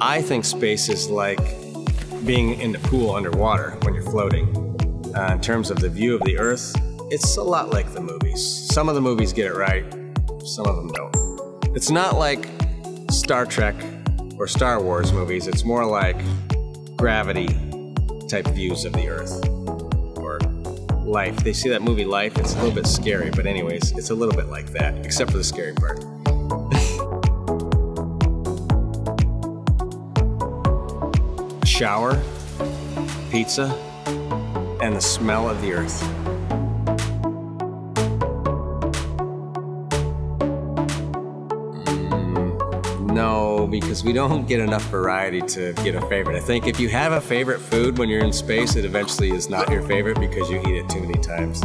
I think space is like being in the pool underwater when you're floating. In terms of the view of the Earth, it's a lot like the movies. Some of the movies get it right, some of them don't. It's not like Star Trek or Star Wars movies, it's more like gravity type views of the Earth. Or Life. They see that movie Life, it's a little bit scary, but anyways, it's a little bit like that, except for the scary part. Shower, pizza, and the smell of the Earth. No, because we don't get enough variety to get a favorite. I think if you have a favorite food when you're in space, it eventually is not your favorite because you eat it too many times.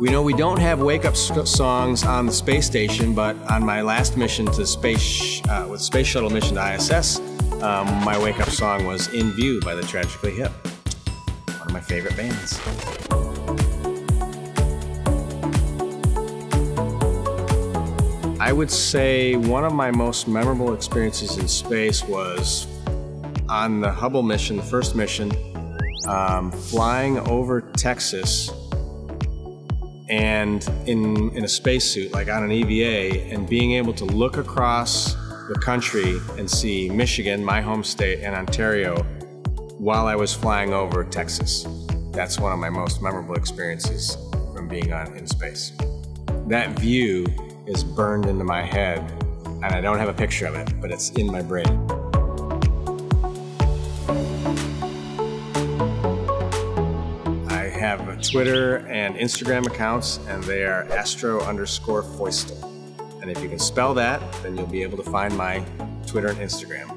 We know we don't have wake-up songs on the space station, but on my last mission to space, with space shuttle mission to ISS, my wake-up song was "In View" by the Tragically Hip, one of my favorite bands. I would say one of my most memorable experiences in space was on the Hubble mission, the first mission, flying over Texas and in a spacesuit, like on an EVA, and being able to look across the country and see Michigan, my home state, and Ontario while I was flying over Texas. That's one of my most memorable experiences from being in space. That view is burned into my head, and I don't have a picture of it, but it's in my brain. I have a Twitter and Instagram accounts, and they are astro_foistel. And if you can spell that, then you'll be able to find my Twitter and Instagram.